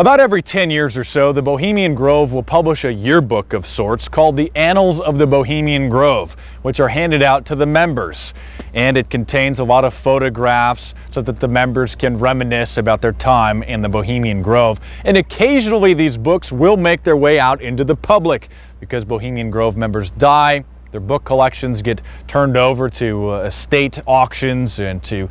About every 10 years or so, the Bohemian Grove will publish a yearbook of sorts called the Annals of the Bohemian Grove, which are handed out to the members. And it contains a lot of photographs so that the members can reminisce about their time in the Bohemian Grove. And occasionally these books will make their way out into the public because Bohemian Grove members die. Their book collections get turned over to estate auctions and to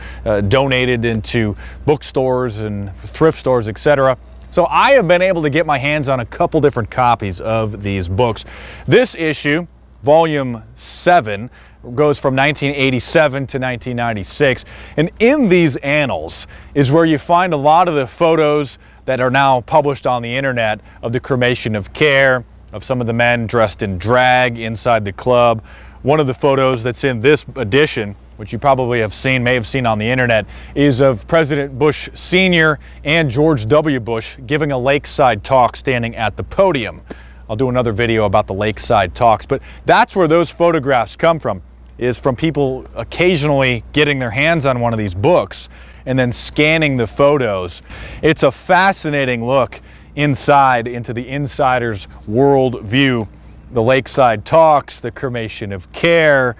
donated into bookstores and thrift stores, etc. So I have been able to get my hands on a couple different copies of these books. This issue, volume 7, goes from 1987 to 1996. And in these annals is where you find a lot of the photos that are now published on the internet of the cremation of care, of some of the men dressed in drag inside the club. One of the photos that's in this edition, which you probably have seen, may have seen on the internet, is of President Bush Sr. and George W. Bush giving a lakeside talk standing at the podium. I'll do another video about the lakeside talks, but that's where those photographs come from, is from people occasionally getting their hands on one of these books and then scanning the photos. It's a fascinating look inside into the insider's world view. The lakeside talks, the cremation of care,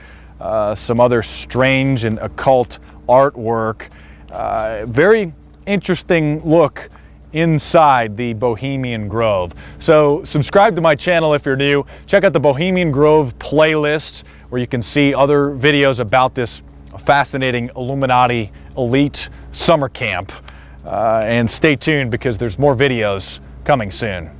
some other strange and occult artwork. Very interesting look inside the Bohemian Grove. So subscribe to my channel if you're new. Check out the Bohemian Grove playlist where you can see other videos about this fascinating Illuminati elite summer camp. And stay tuned because there's more videos coming soon.